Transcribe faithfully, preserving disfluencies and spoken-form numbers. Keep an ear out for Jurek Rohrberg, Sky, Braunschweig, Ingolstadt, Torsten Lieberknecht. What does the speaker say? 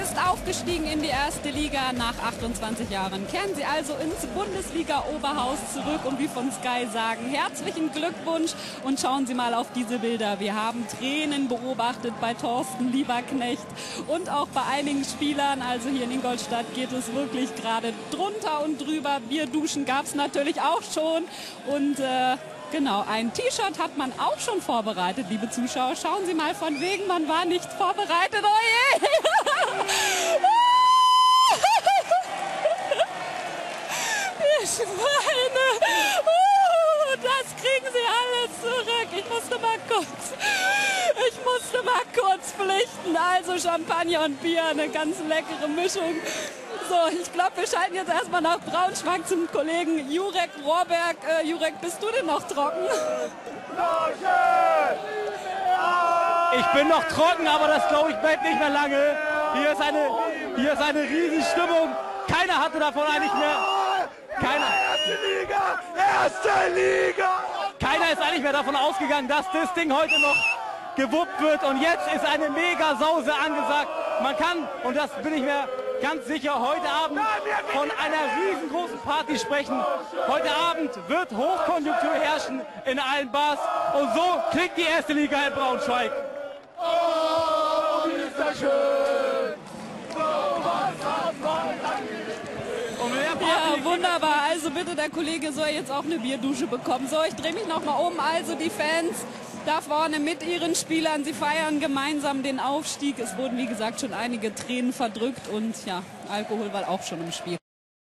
Ist aufgestiegen in die erste Liga nach achtundzwanzig Jahren. Kehren sie also ins Bundesliga-Oberhaus zurück und wie von Sky sagen, herzlichen Glückwunsch und schauen Sie mal auf diese Bilder. Wir haben Tränen beobachtet bei Torsten Lieberknecht und auch bei einigen Spielern. Also hier in Ingolstadt geht es wirklich gerade drunter und drüber. Bierduschen gab es natürlich auch schon und äh, genau, ein T-Shirt hat man auch schon vorbereitet, liebe Zuschauer. Schauen Sie mal, von wegen, man war nicht vorbereitet. Oh je! Die Schweine! Uh, das kriegen sie alles zurück. Ich musste mal kurz, ich musste mal kurz pflichten. Also Champagner und Bier, eine ganz leckere Mischung. So, ich glaube, wir schalten jetzt erstmal nach Braunschweig zum Kollegen Jurek Rohrberg. Äh, Jurek, bist du denn noch trocken? Ich bin noch trocken, aber das glaube ich bleibt nicht mehr lange. Hier ist eine, hier ist eine Riesenstimmung. Keiner hatte davon eigentlich mehr. Keiner. Erste Liga! Erste Liga! Keiner ist eigentlich mehr davon ausgegangen, dass das Ding heute noch gewuppt wird. Und jetzt ist eine Mega-Sause angesagt. Man kann, und das bin ich mir ganz sicher, heute Abend von einer riesengroßen Party sprechen. Heute Abend wird Hochkonjunktur herrschen in allen Bars. Und so klingt die erste Liga in Braunschweig. Oh, wie ist das schön! Oh, was hat man ja, wunderbar. Also bitte, der Kollege soll jetzt auch eine Bierdusche bekommen. So, ich drehe mich nochmal um. Also die Fans da vorne mit ihren Spielern, sie feiern gemeinsam den Aufstieg. Es wurden, wie gesagt, schon einige Tränen verdrückt und ja, Alkohol war auch schon im Spiel.